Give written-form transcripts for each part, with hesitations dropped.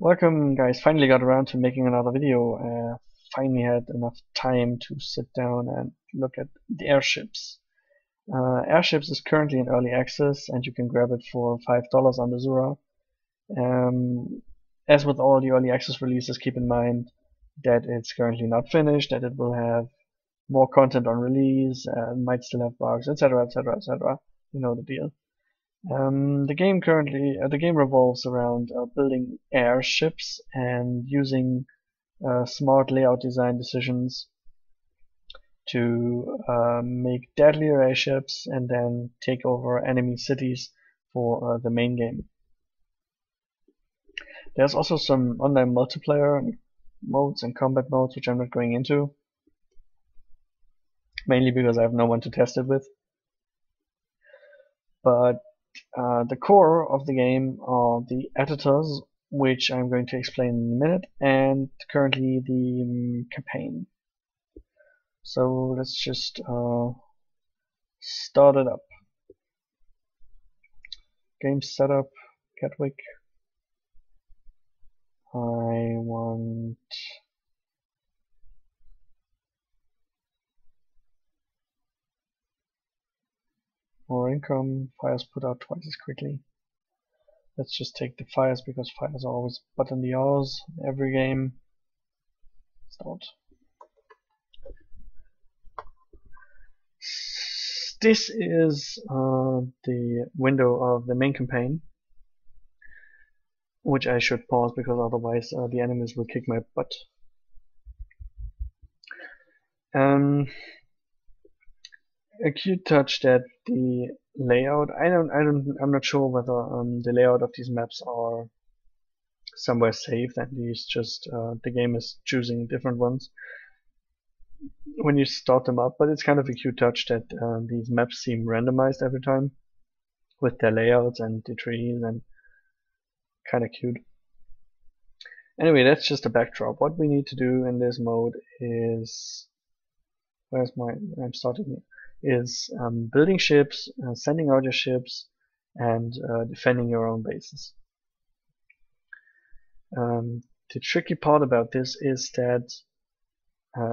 Welcome guys, finally got around to making another video. Finally had enough time to sit down and look at the Airships. Airships is currently in early access and you can grab it for $5 on Desura. As with all the early access releases, keep in mind that it's currently not finished, that it will have more content on release, might still have bugs, etc, etc, etc. You know the deal. The game revolves around building airships and using smart layout design decisions to make deadlier airships and then take over enemy cities for the main game. There's also some online multiplayer modes and combat modes which I'm not going into, mainly because I have no one to test it with. But the core of the game are the editors, which I'm going to explain in a minute, and currently the campaign. So let's just start it up. Game setup, Catwick. I want more income. Fires put out twice as quickly. Let's just take the fires because fires are always butt in the hours in every game. Start. This is the window of the main campaign, which I should pause because otherwise the enemies will kick my butt. A cute touch that the layout, I'm not sure whether the layout of these maps are somewhere saved and these just the game is choosing different ones when you start them up, but it's kind of a cute touch that these maps seem randomized every time with their layouts and the trees, and kind of cute. Anyway, that's just a backdrop. What we need to do in this mode is, where's my, I'm starting here, is building ships, sending out your ships, and defending your own bases. The tricky part about this is that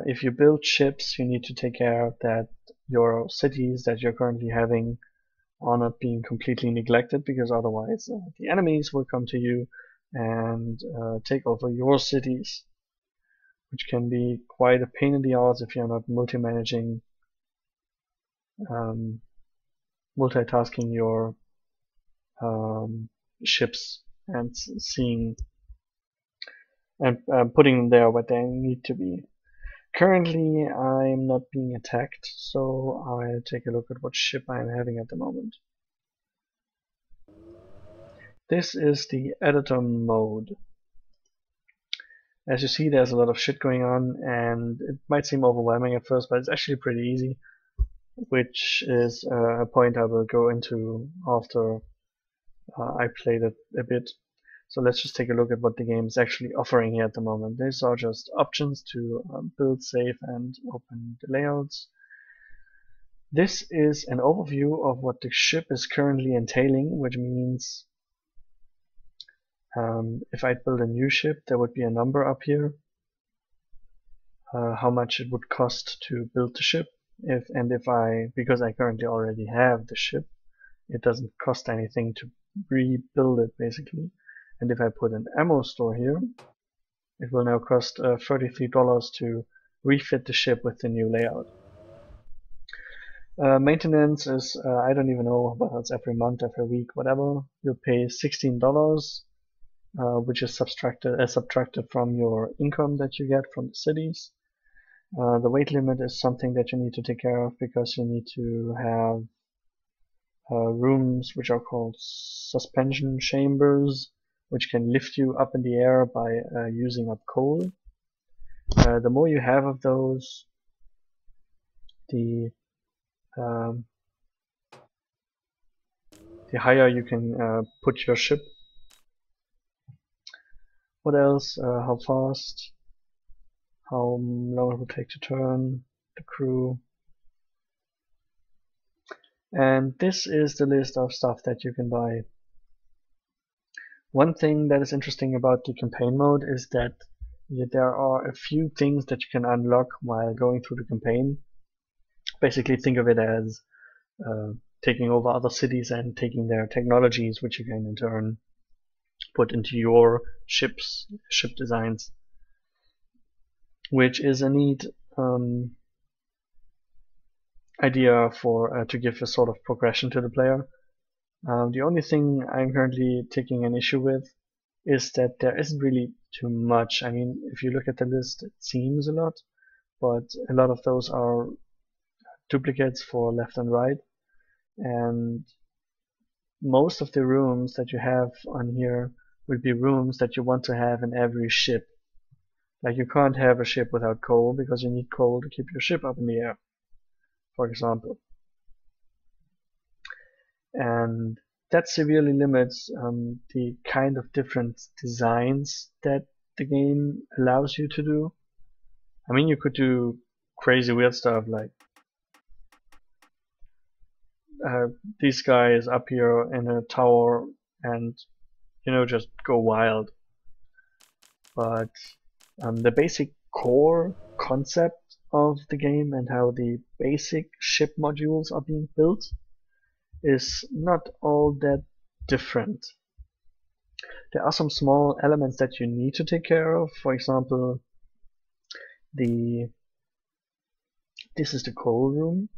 if you build ships, you need to take care that your cities that you're currently having are not being completely neglected, because otherwise the enemies will come to you and take over your cities, which can be quite a pain in the arse if you're not multi-managing, multitasking your ships and seeing and putting them there where they need to be. Currently I'm not being attacked, so I'll take a look at what ship I'm having at the moment. This is the editor mode. As you see, there's a lot of shit going on and it might seem overwhelming at first, but it's actually pretty easy, which is a point I will go into after I played it a bit. So let's just take a look at what the game is actually offering here at the moment. These are just options to build, save, and open the layouts. This is an overview of what the ship is currently entailing, which means if I build a new ship, there would be a number up here, how much it would cost to build the ship. Because I currently already have the ship, it doesn't cost anything to rebuild it basically. And if I put an ammo store here, it will now cost $33 to refit the ship with the new layout. Maintenance is I don't even know whether it's every month, every week, whatever. You pay $16, which is subtracted from your income that you get from the cities. The weight limit is something that you need to take care of because you need to have rooms which are called suspension chambers, which can lift you up in the air by using up coal. The more you have of those, the higher you can put your ship. What else? How fast? How long it will take to turn, the crew. And this is the list of stuff that you can buy, One thing that is interesting about the campaign mode is that there are a few things that you can unlock while going through the campaign. Basically think of it as taking over other cities and taking their technologies, which you can in turn put into your ship designs, which is a neat idea for to give a sort of progression to the player. The only thing I'm currently taking an issue with is that there isn't really too much. I mean, if you look at the list, it seems a lot, but a lot of those are duplicates for left and right, and most of the rooms that you have on here will be rooms that you want to have in every ship. Like, you can't have a ship without coal because you need coal to keep your ship up in the air, for example. And that severely limits the kind of different designs that the game allows you to do. I mean, you could do crazy weird stuff like these guys up here in a tower and, you know, just go wild. But the basic core concept of the game and how the basic ship modules are being built is not all that different. There are some small elements that you need to take care of. For example, this is the coal room,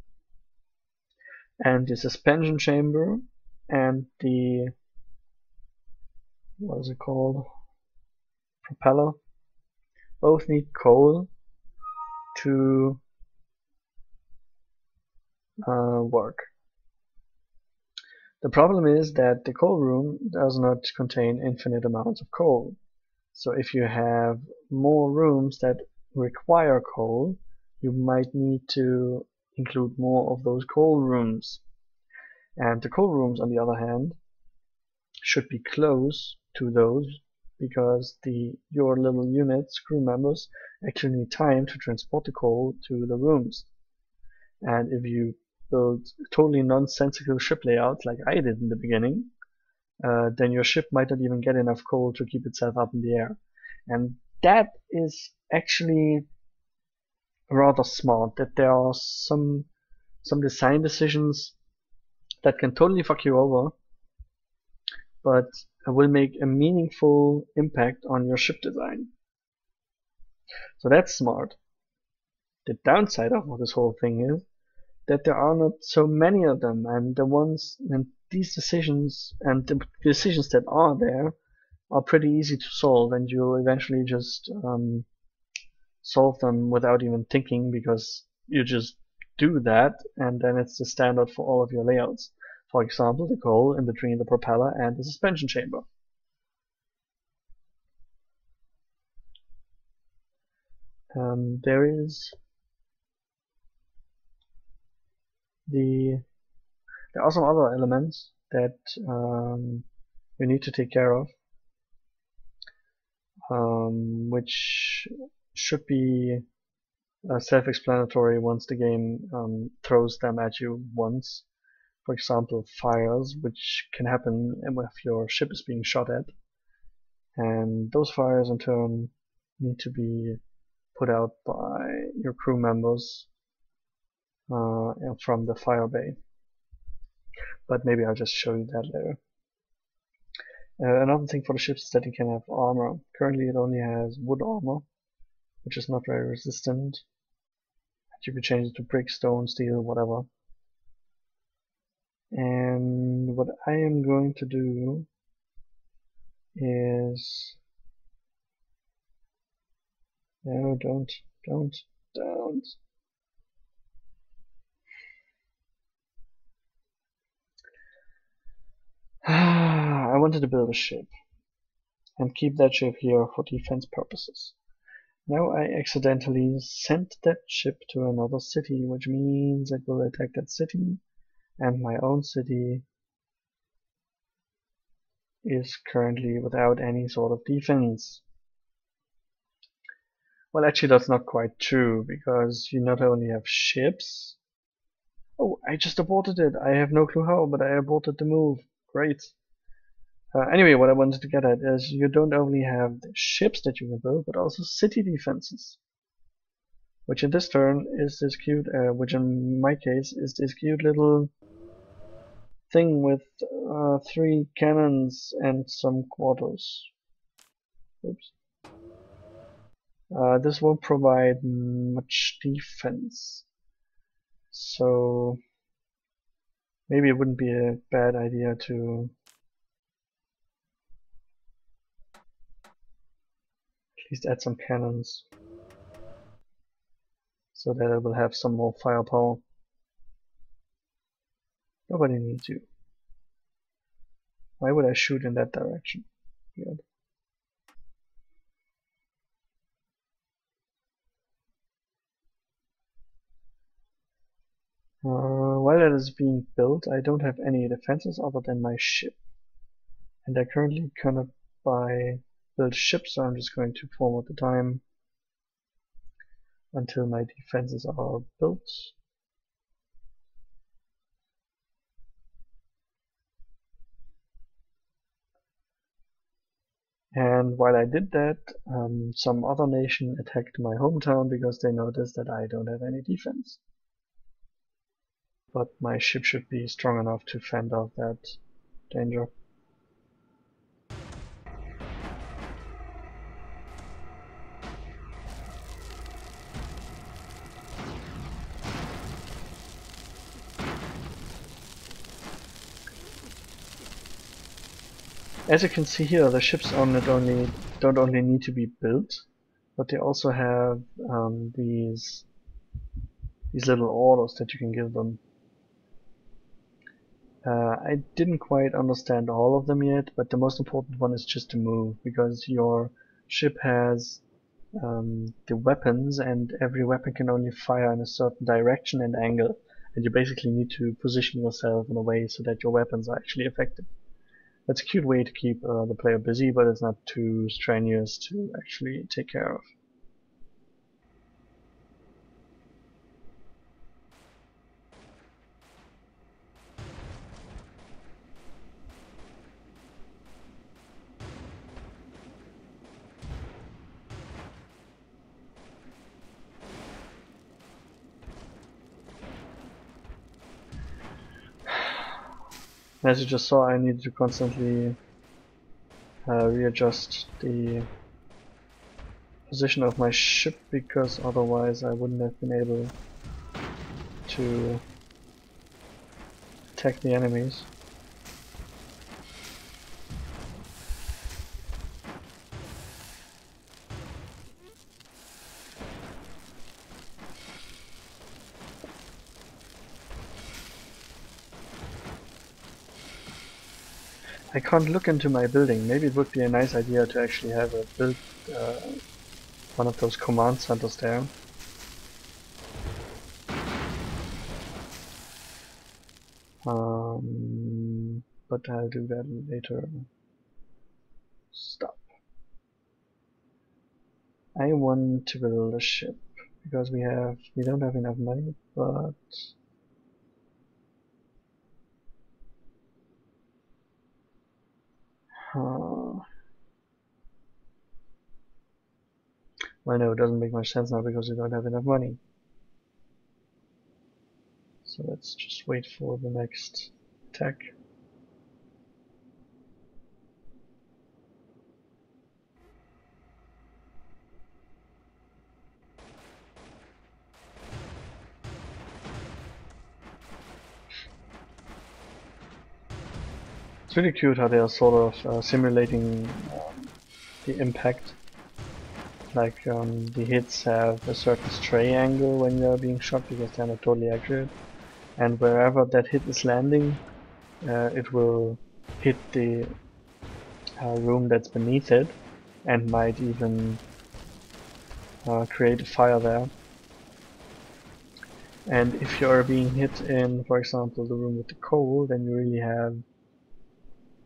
and the suspension chamber, and the, what is it called, propeller, both need coal to work. The problem is that the coal room does not contain infinite amounts of coal. So if you have more rooms that require coal, you might need to include more of those coal rooms. And the coal rooms, on the other hand, should be close to those, because your little unit's crew members actually need time to transport the coal to the rooms. And if you build totally nonsensical ship layouts like I did in the beginning, then your ship might not even get enough coal to keep itself up in the air. And that is actually rather smart, that there are some design decisions that can totally fuck you over, but will make a meaningful impact on your ship design. So that's smart. The downside of this whole thing is that there are not so many of them, and these decisions and the decisions that are there are pretty easy to solve, and you eventually just solve them without even thinking, because you just do that, and then it's the standard for all of your layouts. For example, the coal in between the propeller and the suspension chamber. There is there are some other elements that you need to take care of, which should be self-explanatory once the game throws them at you once. For example, fires, which can happen if your ship is being shot at, and those fires in turn need to be put out by your crew members from the fire bay. But maybe I'll just show you that later. Another thing for the ships is that you can have armor. Currently it only has wood armor, which is not very resistant. You can change it to brick, stone, steel, whatever. And what I am going to do is, no, don't. I wanted to build a ship and keep that ship here for defense purposes. Now I accidentally sent that ship to another city, which means it will attack that city, and my own city is currently without any sort of defense. Well, actually that's not quite true, because you not only have ships. Oh, I just aborted it. I have no clue how, but I aborted the move. Great. Anyway, what I wanted to get at is you don't only have the ships that you can build, but also city defenses, which in this turn is this cute, which in my case is this cute little thing with 3 cannons and some quarters. Oops. This won't provide much defense, so maybe it wouldn't be a bad idea to at least add some cannons so that it will have some more firepower. Nobody needs you. Why would I shoot in that direction? Good. While that is being built, I don't have any defenses other than my ship, and I currently cannot build ships, so I'm just going to forward the time until my defenses are built. And while I did that, some other nation attacked my hometown because they noticed that I don't have any defense. But my ship should be strong enough to fend off that danger. As you can see here, the ships don't only need to be built, but they also have these little orders that you can give them. I didn't quite understand all of them yet, but the most important one is just to move, because your ship has the weapons, and every weapon can only fire in a certain direction and angle, and you basically need to position yourself in a way so that your weapons are actually effective. That's a cute way to keep the player busy, but it's not too strenuous to actually take care of. As you just saw, I need to constantly readjust the position of my ship, because otherwise I wouldn't have been able to attack the enemies. I can't look into my building. Maybe it would be a nice idea to actually have a build one of those command centers there. But I'll do that later. Stop. I want to build a ship because we don't have enough money, but well, no, it doesn't make much sense now because we don't have enough money. So let's just wait for the next attack. It's really cute how they are sort of simulating the impact. Like the hits have a certain stray angle when they are being shot, because they are not totally accurate. And wherever that hit is landing, it will hit the room that's beneath it, and might even create a fire there. And if you are being hit in, for example, the room with the coal, then you really have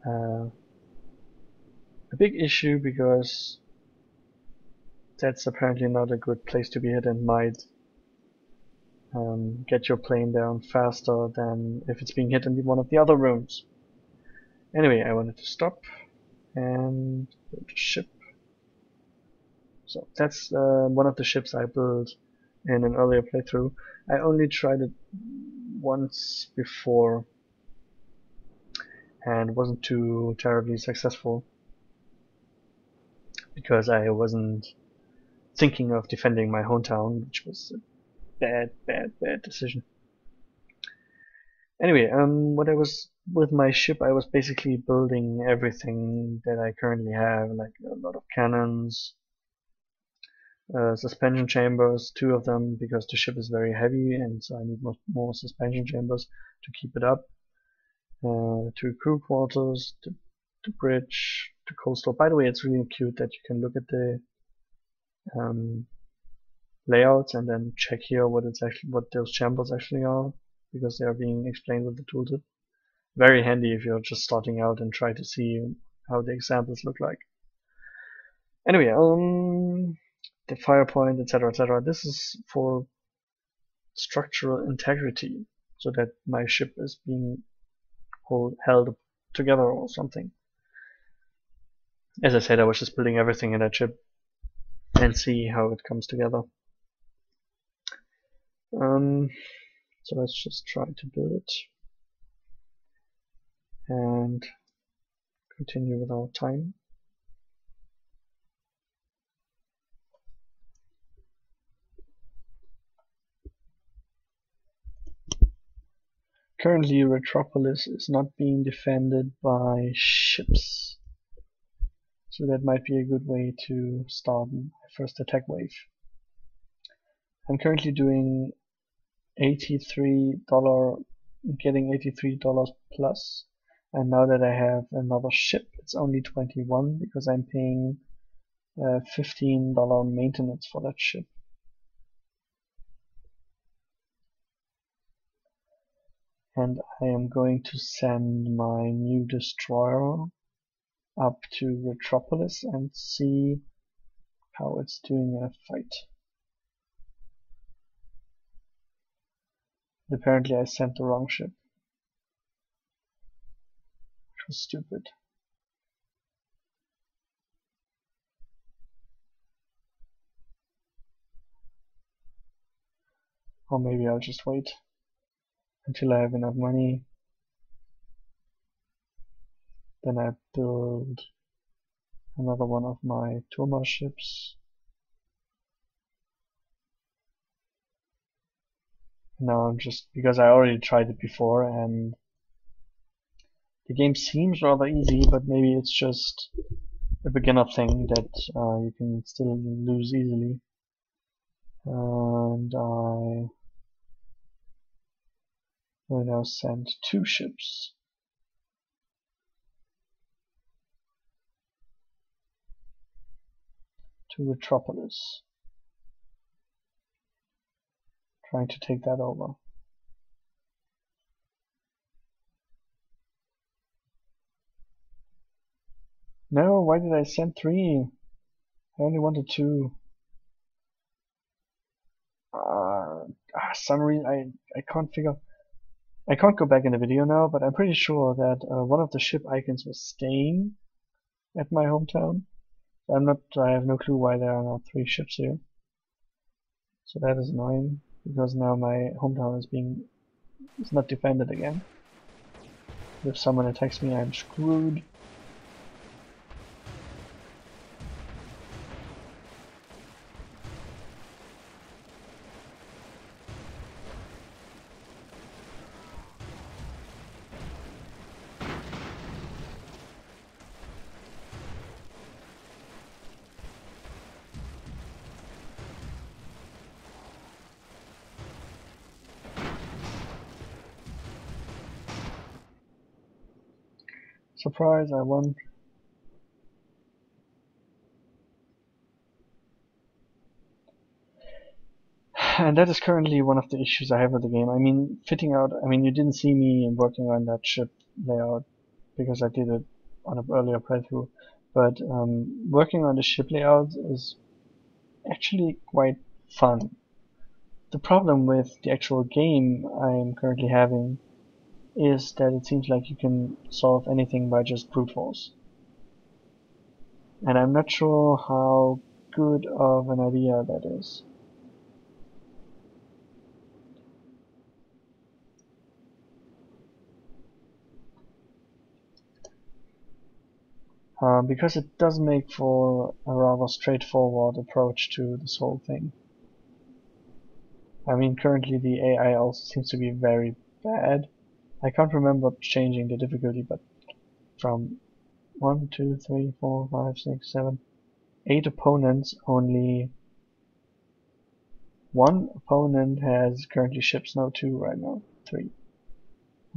a big issue, because that's apparently not a good place to be hit, and might get your plane down faster than if it's being hit in one of the other rooms. Anyway, I wanted to stop. and go to ship. So that's one of the ships I built in an earlier playthrough. I only tried it once before and wasn't too terribly successful because I wasn't thinking of defending my hometown, which was a bad decision. Anyway, what I was with my ship, I was basically building everything that I currently have, like a lot of cannons, suspension chambers, 2 of them, because the ship is very heavy and so I need more suspension chambers to keep it up, 2 crew quarters, the bridge, the coastal. By the way, it's really cute that you can look at the layouts and then check here what those chambers actually are, because they are being explained with the tooltip. Very handy if you're just starting out and try to see how the examples look like. Anyway, the fire point, etc, etc. This is for structural integrity, so that my ship is being held together or something. As I said, I was just building everything in that ship and see how it comes together. So let's just try to build it and continue with our time. Currently, Metropolis is not being defended by ships, so that might be a good way to start my first attack wave. I'm currently doing getting $83 plus, and now that I have another ship, it's only 21 because I'm paying $15 maintenance for that ship. And I am going to send my new destroyer up to Metropolis and see how it's doing in a fight. Apparently I sent the wrong ship, which was stupid. Or maybe I'll just wait until I have enough money. Then I build another one of my Toma ships. Now I'm just, because I already tried it before and the game seems rather easy, but maybe it's just a beginner thing that you can still lose easily. And I will now send 2 ships. To Metropolis. Trying to take that over. No, why did I send 3? I only wanted 2. Some reason I can't figure. I can't go back in the video now, but I'm pretty sure that one of the ship icons was staying at my hometown. I have no clue why there are now 3 ships here. So that is annoying, because now my hometown is not defended again. If someone attacks me, I'm screwed. Surprise, I won. And that is currently one of the issues I have with the game. I mean, fitting out, I mean, you didn't see me working on that ship layout because I did it on an earlier playthrough, but working on the ship layout is actually quite fun. The problem with the actual game I'm currently having is that it seems like you can solve anything by just brute force. and I'm not sure how good of an idea that is. Because it does make for a rather straightforward approach to this whole thing. I mean, currently the AI also seems to be very bad. I can't remember changing the difficulty, but from 1, 2, 3, 4, 5, 6, 7, 8 opponents, only one opponent has currently ships, no, 2 right now, 3.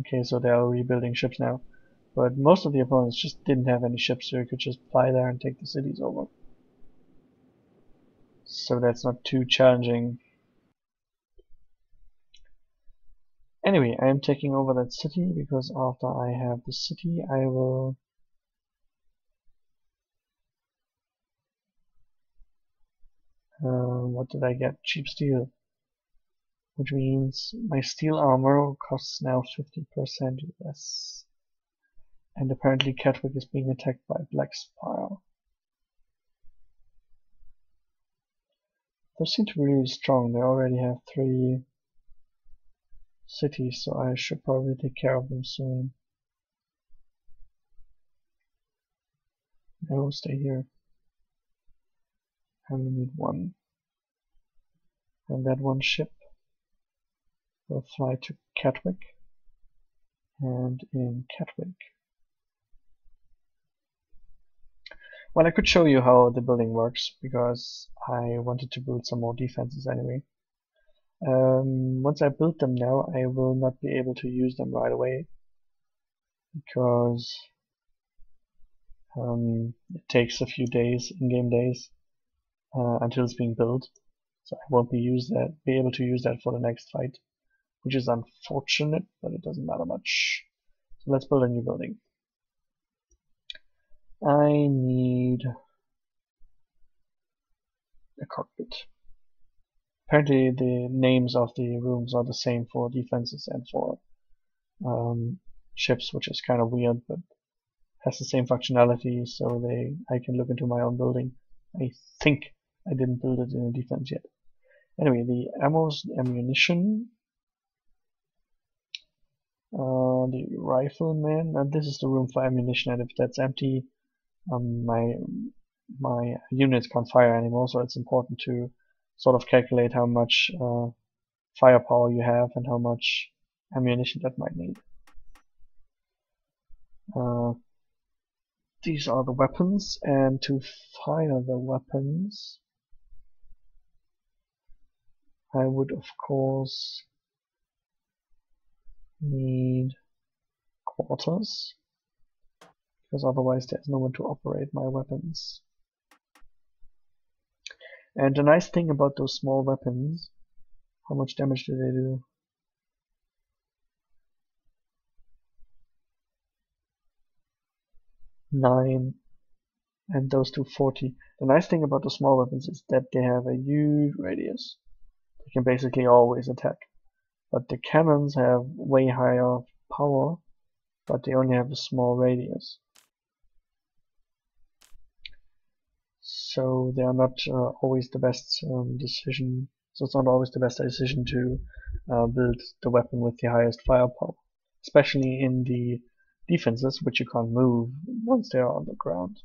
Okay, so they are rebuilding ships now. But most of the opponents just didn't have any ships, so you could just fly there and take the cities over. So that's not too challenging. Anyway, I am taking over that city, because after I have the city, I will... what did I get? Cheap steel. Which means my steel armor costs now 50% less. And apparently Catwick is being attacked by Black Spire. Those seem to be really strong. They already have 3 cities, so I should probably take care of them soon. No, stay here. I only need 1. And that 1 ship will fly to Catwick. And in Catwick, well, I could show you how the building works, because I wanted to build some more defenses anyway. Once I build them now, I will not be able to use them right away, because it takes a few days, in-game days, until it's being built. So I won't be able to use that for the next fight, which is unfortunate, but it doesn't matter much. So let's build a new building. I need a cockpit. Apparently the names of the rooms are the same for defenses and for ships, which is kind of weird, but has the same functionality, so I can look into my own building. I think I didn't build it in a defense yet. Anyway, the ammunition, the rifleman, and this is the room for ammunition, and if that's empty, my units can't fire anymore, so it's important to sort of calculate how much firepower you have and how much ammunition that might need. These are the weapons, and to fire the weapons I would of course need quarters, because otherwise there's no one to operate my weapons. And the nice thing about those small weapons, how much damage do they do? $9, and those do 40. The nice thing about the small weapons is that they have a huge radius. They can basically always attack. But the cannons have way higher power, but they only have a small radius. So they are not always the best decision. So it's not always the best decision to build the weapon with the highest firepower, especially in the defenses, which you can't move once they are on the ground.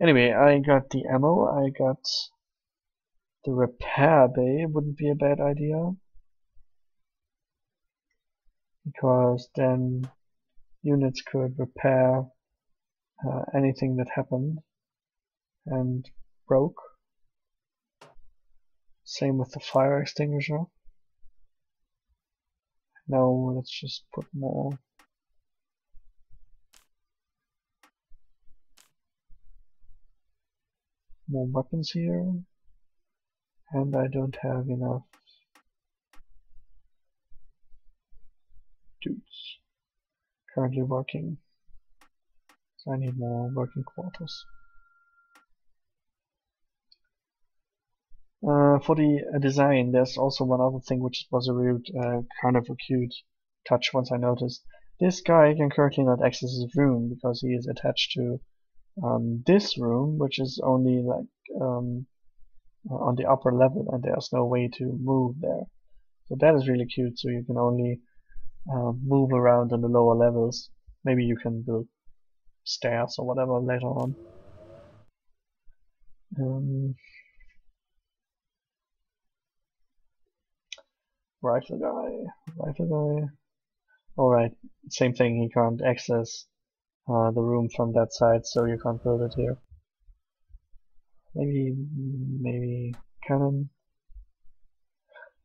Anyway, I got the ammo. I got the repair bay. Wouldn't be a bad idea, because then units could repair anything that happened and broke. Same with the fire extinguisher. Now let's just put more. More weapons here. And I don't have enough dudes currently working, so I need more working quarters. For the design, there's also one other thing which was a real kind of a cute touch. Once I noticed, this guy can currently not access his room because he is attached to this room, which is only like on the upper level, and there's no way to move there. So that is really cute. So you can only move around on the lower levels. Maybe you can build stairs or whatever later on. Rifle guy. Alright, same thing, he can't access the room from that side, so you can't build it here. Maybe cannon.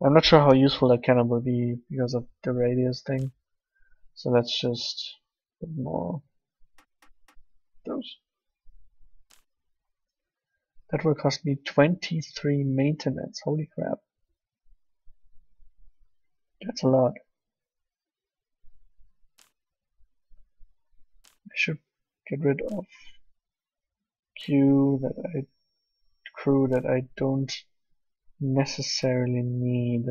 I'm not sure how useful that cannon will be because of the radius thing. So let's just put more those. That will cost me 23 maintenance, holy crap. That's a lot. I should get rid of crew that I don't necessarily need.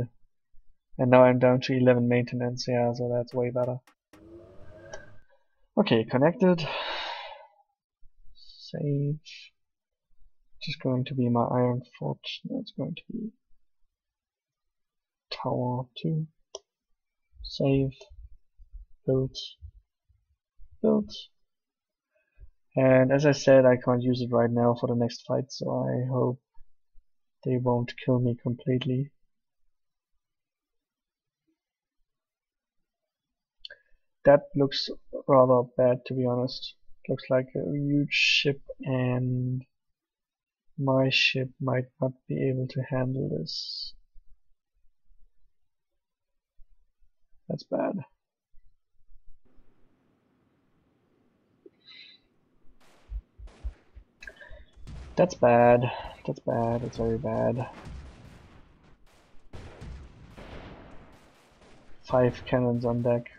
And now I'm down to 11 maintenance, yeah, so that's way better. Okay, connected. Save. Just going to be my iron forge. That's going to be tower 2. Save. Build. And as I said, I can't use it right now for the next fight, so I hope they won't kill me completely. That looks rather bad, to be honest. Looks like a huge ship, and my ship might not be able to handle this. That's bad. That's bad. That's bad. It's very bad. 5 cannons on deck.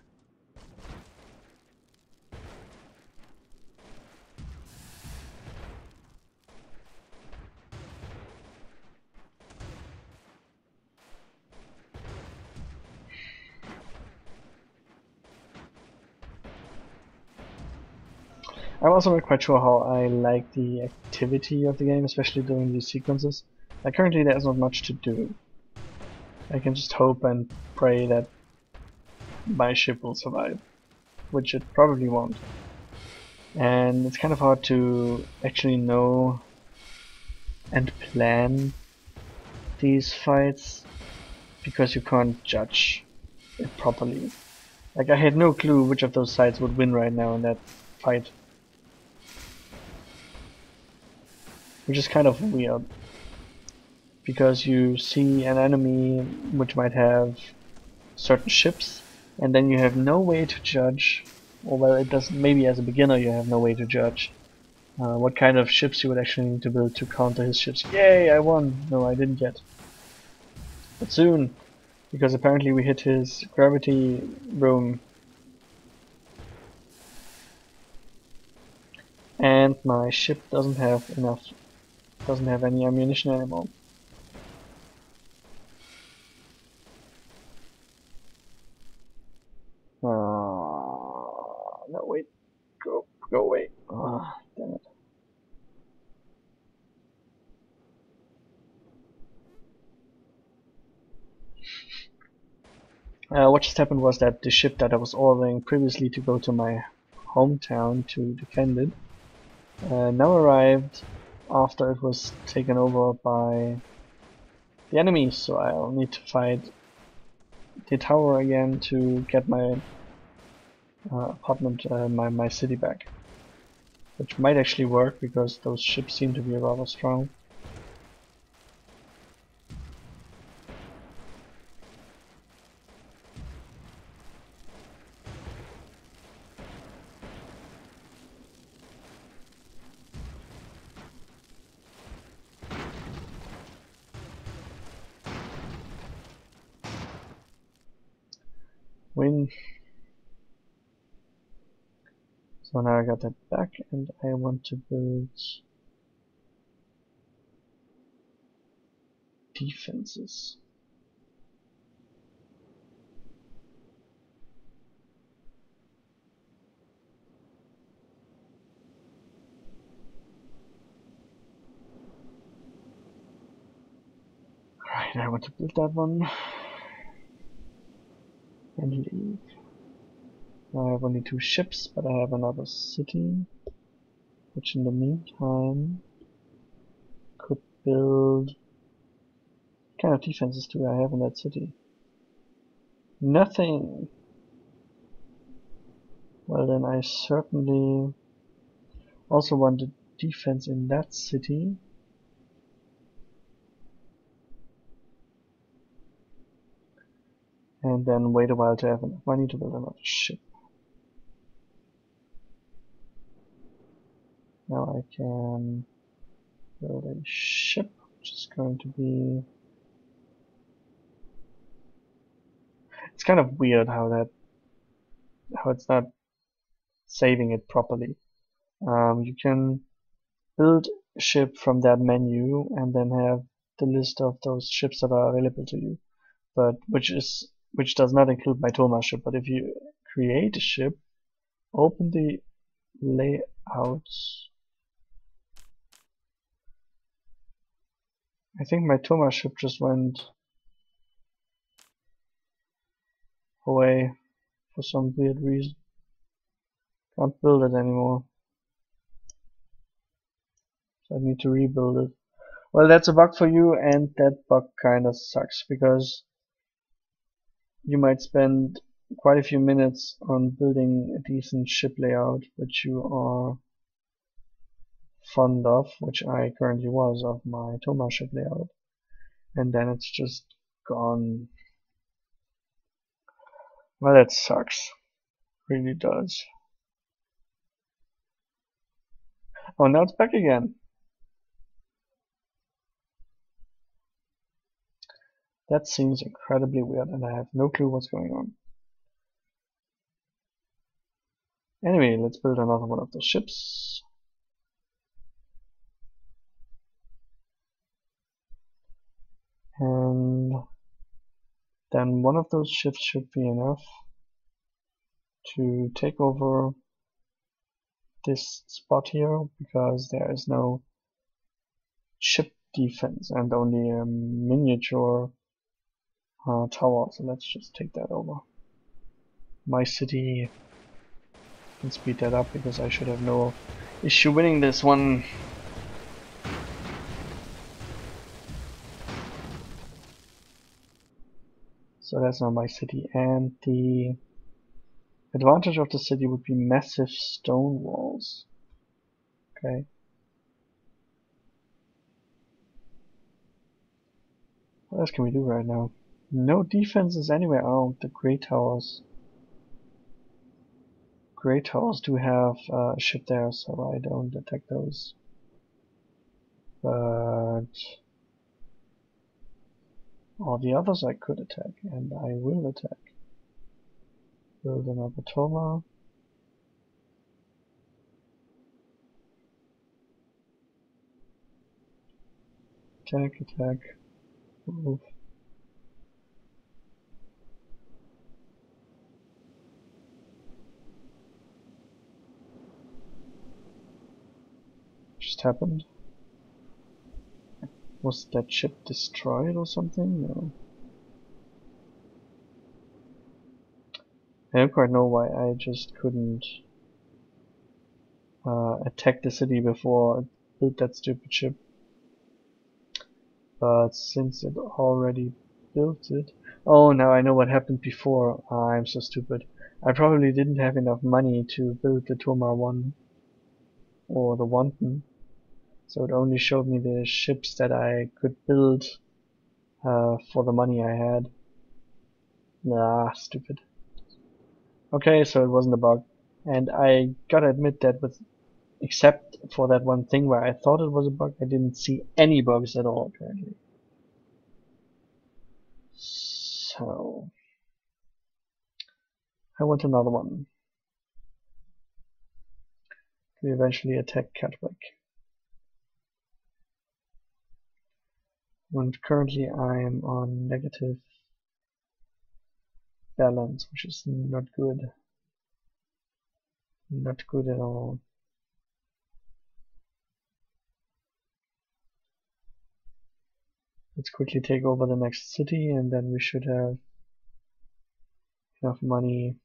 I'm also not quite sure how I like the activity of the game, especially during these sequences. Like currently there's not much to do. I can just hope and pray that my ship will survive, which it probably won't. And it's kind of hard to actually know and plan these fights because you can't judge it properly. Like I had no clue which of those sides would win right now in that fight. Which is kind of weird, because you see an enemy which might have certain ships, and then you have no way to judge, or well, it does. Maybe as a beginner you have no way to judge what kind of ships you would actually need to build to counter his ships. Yay, I won! No, I didn't yet. But soon, because apparently we hit his gravity room. And my ship doesn't have enough. Doesn't have any ammunition anymore. No, wait. Go away. Damn it. What just happened was that the ship that I was ordering previously to go to my hometown to defend it now arrived after it was taken over by the enemy, so I'll need to fight the tower again to get my apartment, my city back, which might actually work because those ships seem to be rather strong. Win. So now I got that back, and I want to build defenses. And I want to build that one. And leave. Now I have only 2 ships, but I have another city, which in the meantime could build. What kind of defenses do I have in that city? Nothing. Well, then I certainly also want the defense in that city. And then wait a while to have enough money to build another ship. Now I can build a ship, which is going to be... It's kind of weird how it's not saving it properly. You can build a ship from that menu and then have the list of those ships that are available to you, but which does not include my Toma ship. But if you create a ship, open the layouts. I think my Toma ship just went away for some weird reason. Can't build it anymore. So I need to rebuild it. Well, that's a bug for you, and that bug kinda sucks, because you might spend quite a few minutes on building a decent ship layout, which you are fond of, which I currently was of my Toma ship layout, and then it's just gone. Well, that sucks. Really does. Oh, now it's back again. That seems incredibly weird, and I have no clue what's going on. Anyway, let's build another one of the ships. And then one of those ships should be enough to take over this spot here, because there is no ship defense and only a miniature tower, so let's just take that over. My city can speed that up, because I should have no issue winning this one. So that's now my city, and the advantage of the city would be massive stone walls. Okay. What else can we do right now? No defenses anywhere. Oh, the Grey Towers. Grey Towers do have a ship there, so I don't attack those. But all the others I could attack, and I will attack. Build another Toma. Attack, attack, move. Happened? Was that ship destroyed or something? No. I don't quite know why I just couldn't attack the city before I built that stupid ship. But since it already built it... Oh, now I know what happened before. I'm so stupid. I probably didn't have enough money to build the Toma 1 or the Wanton. So it only showed me the ships that I could build for the money I had. Nah, stupid. Okay, so it wasn't a bug. And I gotta admit that with, except for that one thing where I thought it was a bug, I didn't see any bugs at all, apparently. So... I want another one. We eventually attack Catwick. And currently I am on negative balance, which is not good. Not good at all. Let's quickly take over the next city, and then we should have enough money.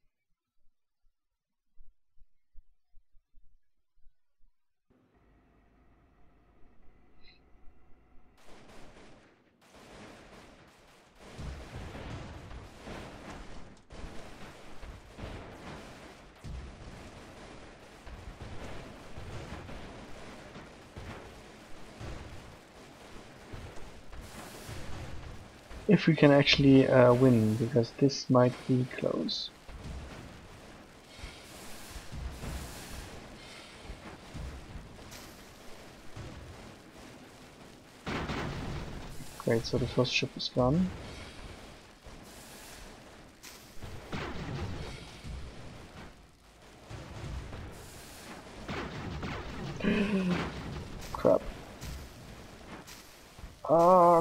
If we can actually win, because this might be close. Great, so the first ship is gone.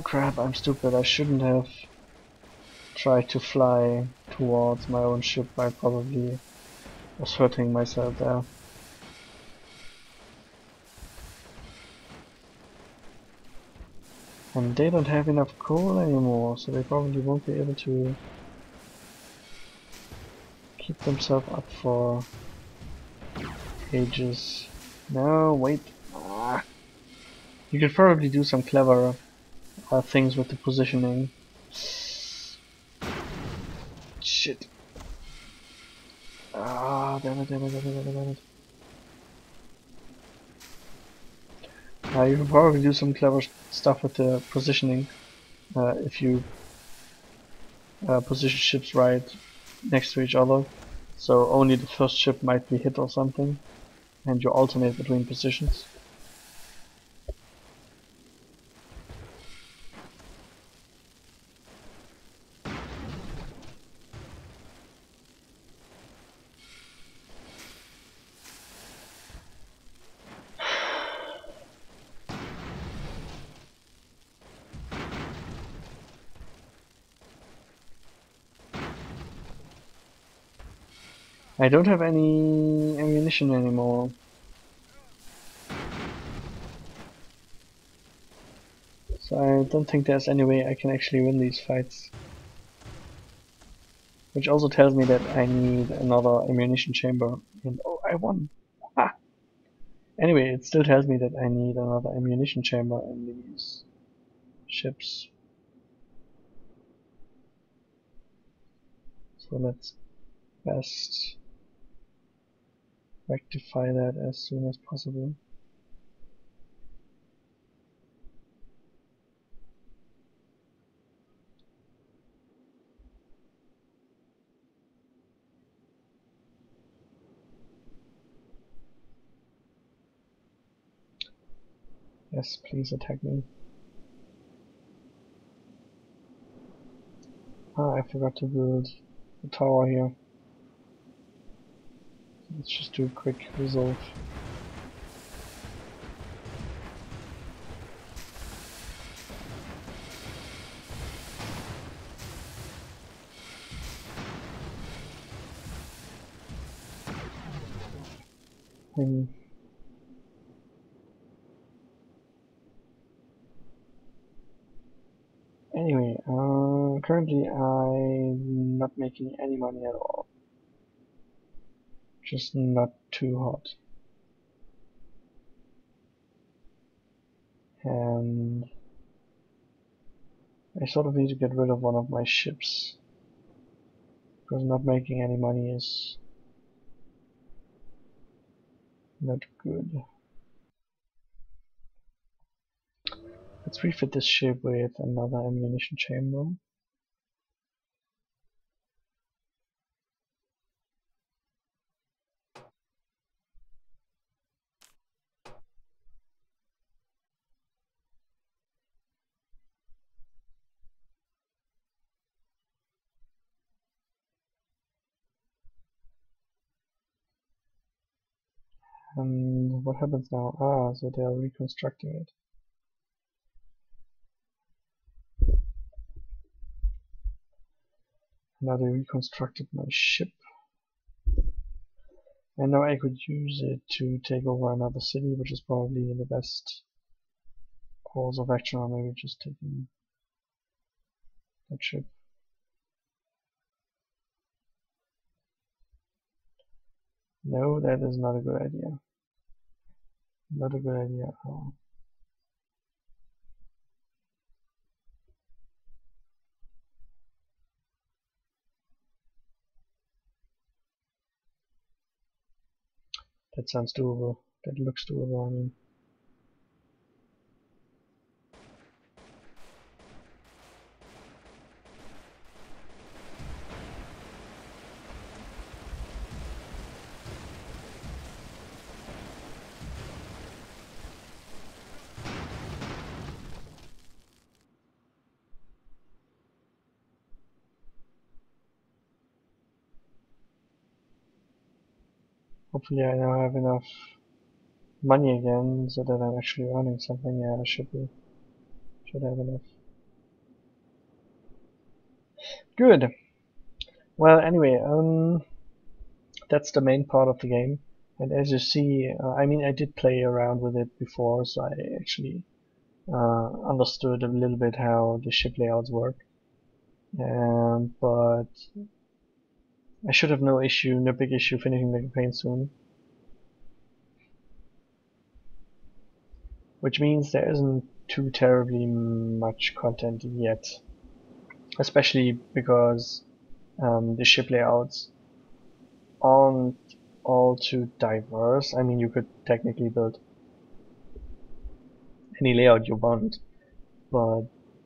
Crap, I'm stupid. I shouldn't have tried to fly towards my own ship. I probably was hurting myself there. And they don't have enough coal anymore, so they probably won't be able to keep themselves up for ages. No, wait. You could probably do some clever things with the positioning. Shit. Ah, damn it. You can probably do some clever stuff with the positioning if you position ships right next to each other, so only the first ship might be hit or something, and you alternate between positions. I don't have any ammunition anymore. So I don't think there's any way I can actually win these fights. Which also tells me that I need another ammunition chamber. And oh, I won! Ah! Anyway, it still tells me that I need another ammunition chamber in these ships. So let's best rectify that as soon as possible. Yes, please attack me. Ah, I forgot to build a tower here. Let's just do a quick resolve. Anyway, currently I'm not making any money at all. Just not too hot. And I sort of need to get rid of one of my ships, because not making any money is not good. Let's refit this ship with another ammunition chamber. And what happens now? Ah, so they are reconstructing it. Now they reconstructed my ship. And now I could use it to take over another city, which is probably the best course of action, or maybe just taking that ship. No, that is not a good idea. Not a good idea at all. That sounds doable. That looks doable, I mean. Hopefully I now have enough money again so that I'm actually earning something. Yeah, I should have enough. Good. Well, anyway, that's the main part of the game. And as you see, I mean, I did play around with it before, so I actually understood a little bit how the ship layouts work. But I should have no big issue finishing the campaign soon. Which means there isn't too terribly much content yet. Especially because the ship layouts aren't all too diverse. I mean, you could technically build any layout you want, but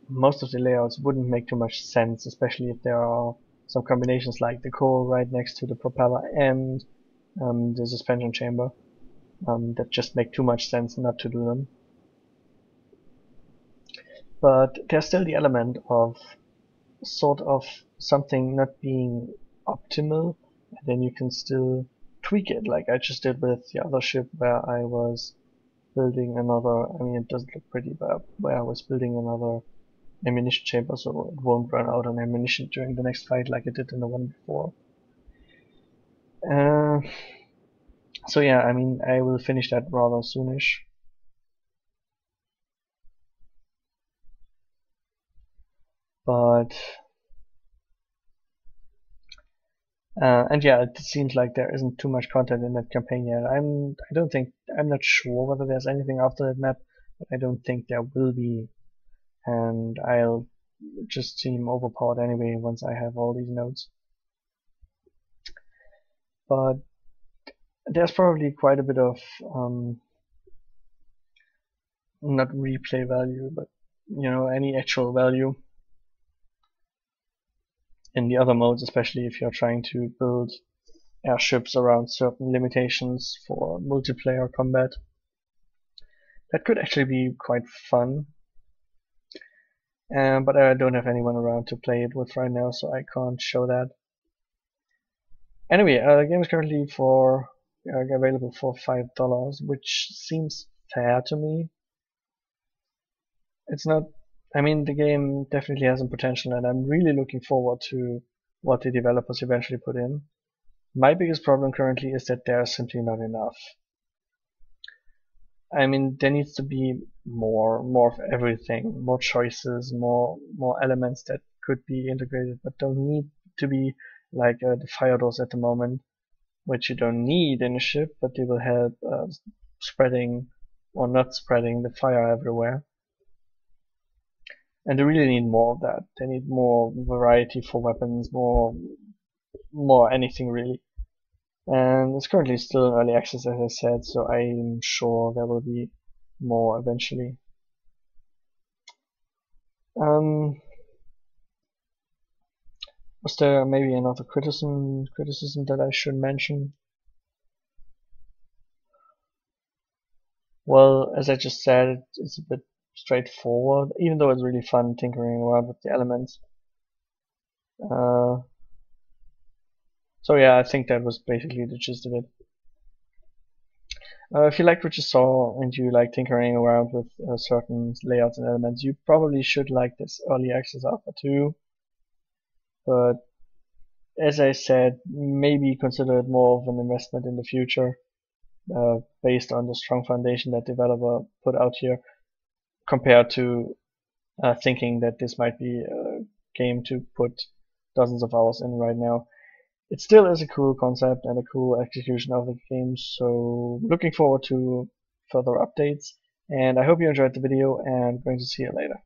most of the layouts wouldn't make too much sense, especially if there are some combinations like the core right next to the propeller and the suspension chamber that just make too much sense not to do them. But there's still the element of sort of something not being optimal, and then you can still tweak it, like I just did with the other ship where I was building another, I mean it doesn't look pretty, but where I was building another ammunition chamber so it won't run out on ammunition during the next fight like it did in the one before. So yeah, I mean I will finish that rather soonish. But and yeah, it seems like there isn't too much content in that campaign yet. I'm not sure whether there's anything after that map, but I don't think there will be. And I'll just seem overpowered anyway once I have all these nodes. But there's probably quite a bit of not replay value, but you know, any actual value in the other modes, especially if you're trying to build airships around certain limitations for multiplayer combat. That could actually be quite fun. But I don't have anyone around to play it with right now, so I can't show that. Anyway, the game is currently available for $5, which seems fair to me. It's not, I mean, the game definitely has some potential, and I'm really looking forward to what the developers eventually put in. My biggest problem currently is that there's simply not enough. I mean, there needs to be more of everything, more choices, more elements that could be integrated, but don't need to be like the fire doors at the moment, which you don't need in a ship, but they will help spreading or not spreading the fire everywhere. And they really need more of that. They need more variety for weapons, more anything really. And it's currently still early access, as I said, so I'm sure there will be more eventually. Was there maybe another criticism that I should mention? Well, as I just said, it's a bit straightforward, even though it's really fun tinkering around with the elements. So yeah, I think that was basically the gist of it. If you liked what you saw and you like tinkering around with certain layouts and elements, you probably should like this early access alpha too. But as I said, maybe consider it more of an investment in the future based on the strong foundation that developer put out here compared to thinking that this might be game to put dozens of hours in right now. It still is a cool concept and a cool execution of the game, so looking forward to further updates, and I hope you enjoyed the video, and going to see you later.